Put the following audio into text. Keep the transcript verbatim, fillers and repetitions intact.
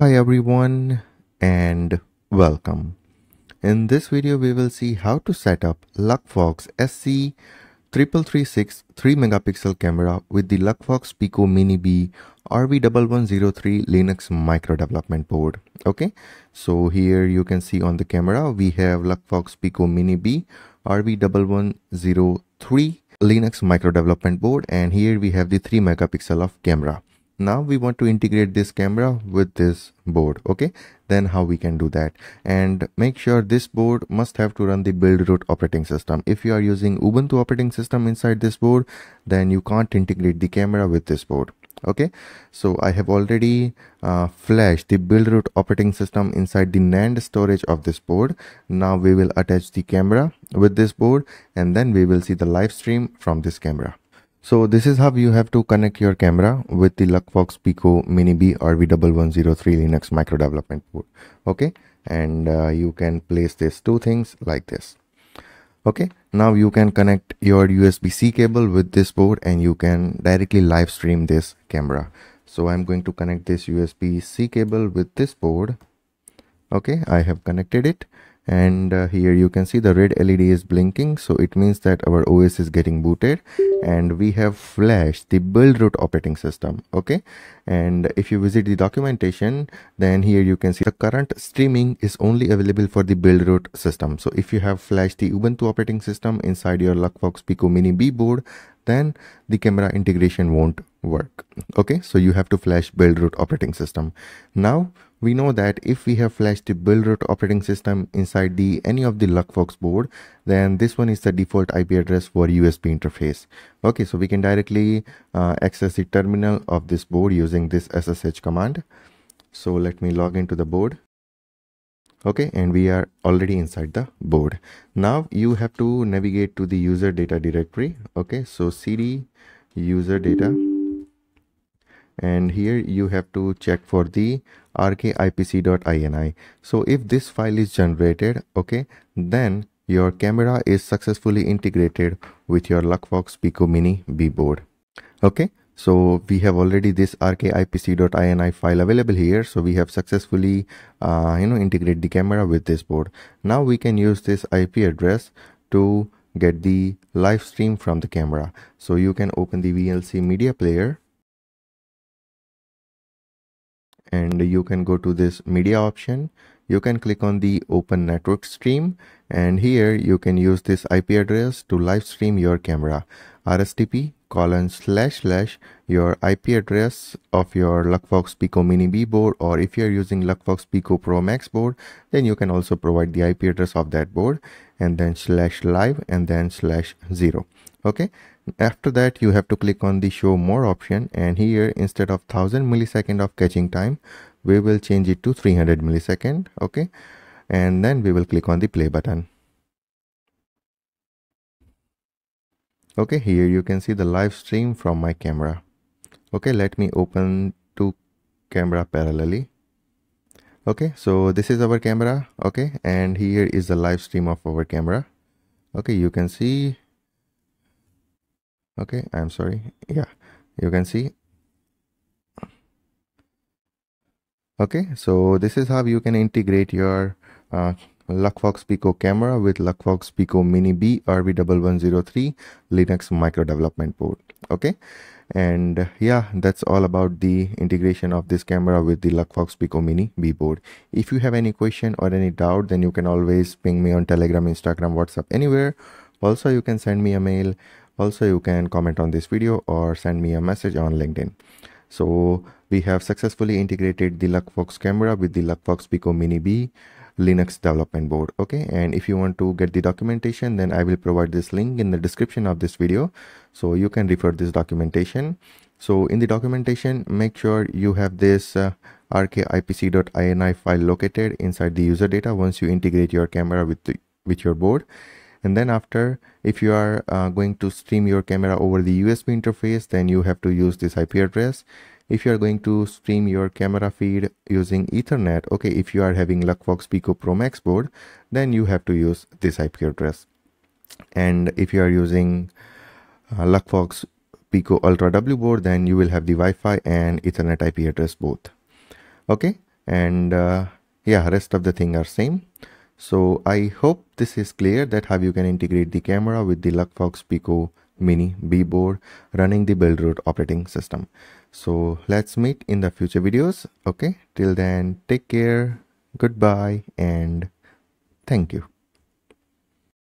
Hi everyone and welcome. In this video we will see how to set up LuckFox S C three three three six three megapixel camera with the LuckFox Pico Mini B R V one one zero three Linux micro development board. Okay, so here you can see on the camera we have LuckFox Pico Mini B R V one one zero three Linux micro development board, and here we have the three megapixel of camera. Now we want to integrate this camera with this board. Okay, then how we can do that? And make sure this board must have to run the Buildroot operating system. If you are using Ubuntu operating system inside this board, then you can't integrate the camera with this board. Okay, so I have already uh, flashed the Buildroot operating system inside the NAND storage of this board. Now we will attach the camera with this board and then we will see the live stream from this camera. So this is how you have to connect your camera with the LuckFox Pico Mini B R V one one zero three Linux micro development board. Okay, and uh, you can place these two things like this. Okay, now you can connect your U S B C cable with this board and you can directly live stream this camera. So I'm going to connect this U S B C cable with this board. Okay, I have connected it. And uh, here you can see the red L E D is blinking, so it means that our O S is getting booted and we have flashed the Buildroot operating system. Okay, and if you visit the documentation, then here you can see the current streaming is only available for the Buildroot system. So if you have flashed the Ubuntu operating system inside your LuckFox Pico Mini B board, then the camera integration won't work. Okay, so you have to flash Buildroot operating system. Now we know that if we have flashed the Buildroot operating system inside the any of the LuckFox board, then this one is the default I P address for U S B interface. Okay, so we can directly uh, access the terminal of this board using this S S H command. So let me log into the board. Okay, and we are already inside the board. Now you have to navigate to the user data directory. Okay, so cd user data, and here you have to check for the R K I P C dot I N I. So if this file is generated, okay, then your camera is successfully integrated with your LuckFox Pico Mini B board. Okay, so we have already this R K I P C dot I N I file available here. So we have successfully uh, you know integrate the camera with this board. Now we can use this I P address to get the live stream from the camera. So you can open the V L C Media Player and you can go to this media option. You can click on the open network stream, and here you can use this I P address to live stream your camera. R S T P colon slash slash your I P address of your LuckFox Pico Mini B board, or if you are using LuckFox Pico Pro Max board, then you can also provide the I P address of that board, and then slash live and then slash zero. Okay, after that you have to click on the show more option, and here instead of one thousand millisecond of catching time, we will change it to three hundred millisecond. Okay, and then we will click on the play button. Okay, here you can see the live stream from my camera. Okay, let me open two camera parallelly. Okay, so this is our camera. Okay, and here is the live stream of our camera. Okay, you can see. Okay, I'm sorry. Yeah, you can see. Okay, so this is how you can integrate your uh, LuckFox Pico camera with LuckFox Pico Mini B R V one one zero three Linux micro development board. Okay, and yeah, that's all about the integration of this camera with the LuckFox Pico Mini B board. If you have any question or any doubt, then you can always ping me on Telegram, Instagram, WhatsApp, anywhere. Also, you can send me a mail. Also, you can comment on this video or send me a message on LinkedIn. So we have successfully integrated the LuckFox camera with the LuckFox Pico Mini B Linux development board. Okay, and if you want to get the documentation, then I will provide this link in the description of this video, so you can refer this documentation. So in the documentation, make sure you have this uh, R K I P C dot I N I file located inside the user data once you integrate your camera with the, with your board. And then after, if you are uh, going to stream your camera over the U S B interface, then you have to use this I P address. If you are going to stream your camera feed using Ethernet, okay, if you are having LuckFox Pico Pro Max board, then you have to use this I P address. And if you are using uh, LuckFox Pico Ultra W board, then you will have the Wi-Fi and Ethernet I P address both. Okay, and uh, yeah, rest of the thing are same. So I hope this is clear that how you can integrate the camera with the Luckfox Pico Mini B board running the Buildroot operating system. So let's meet in the future videos. Okay, till then, take care, goodbye, and thank you.